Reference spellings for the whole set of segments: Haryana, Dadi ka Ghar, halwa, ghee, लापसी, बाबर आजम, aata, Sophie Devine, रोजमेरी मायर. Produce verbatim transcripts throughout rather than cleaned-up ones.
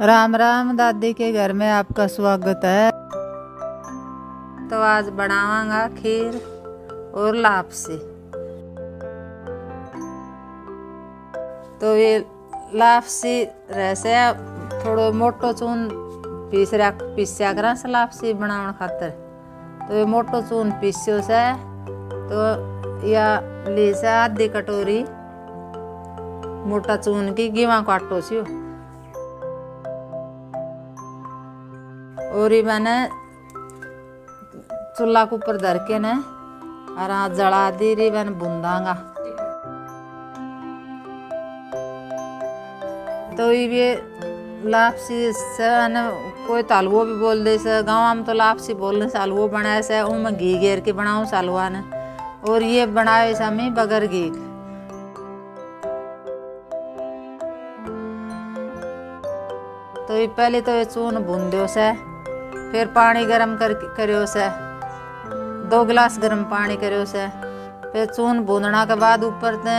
राम राम, दादी के घर में आपका स्वागत है। तो आज बनावांगा खीर और लापसी। तो ये लापसी रहसे थोड़ो मोटो चून पीस रहा पीसा करा से लापसी बनाने खातर। तो ये मोटो चून पीस्यो से तो या ले से आधी कटोरी मोटा चून की गेवा को आटो छियो और मैंने चूल्हा के ऊपर धर के ने और जला दी रही मैंने भूंदागा। तो ये लापसी से कोई तो हलवो भी बोल दे से, गाँव में तो लापसी बोलने से हलवो बनाए से उनमें घी घेर के बनाऊँ से हलवा ने, और ये बनाए से हमें बगैर घी। तो ये पहले तो ये चून भून दो से, फिर पानी गरम कर करो से, दो गिलास गरम पानी करो से। फिर चून भूनना के बाद ऊपर ते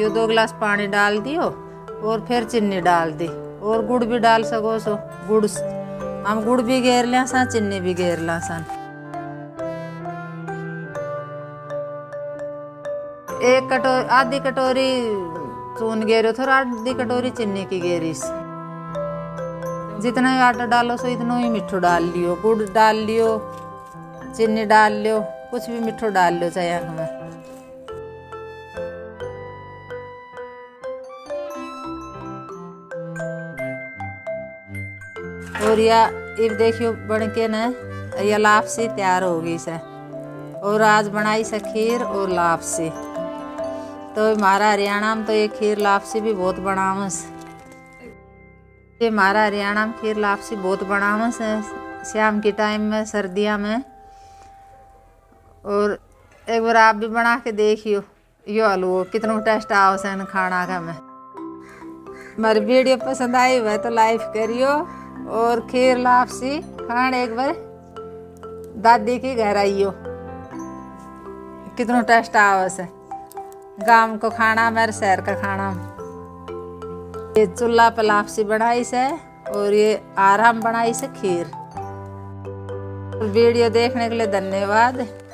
यो दो गिलास पानी डाल दियो और फिर चीनी डाल दी और गुड़ भी डाल सको सो। गुड़ हम गुड़ भी घेर लें सन, चीनी भी घेर लें सन। एक कटोरी आधी कटोरी चून घेरो थोड़ा, आधी कटोरी चीनी की घेरी। जितना आटा डालो सो इतना ही मिठो डाल लियो, गुड़ डाल लियो, चीनी डाल लियो, कुछ भी मिठो डाल लियो चाहे हमें। और या इब देखियो बन के न या लापसी तैयार होगी से। और आज बनाई से खीर और लापसी। तो हमारा हरियाणा में तो ये खीर लापसी भी बहुत बनावे से। ये हमारा हरियाणा में खीर लापसी बहुत बनावे से शाम के टाइम में, सर्दियाँ में। और एक बार आप भी बना के देखियो यो हलवो कितना टेस्ट आओ से खाना का। में हमारी वीडियो पसंद आई हुआ तो लाइक करियो और खीर लापसी खान एक बार दादी के घर आइयो, कितना टेस्ट आओ से गाँव को खाना में और शहर का खाना। ये चूल्हा पर लापसी बनाई से और ये आराम बनाई से खीर। वीडियो देखने के लिए धन्यवाद।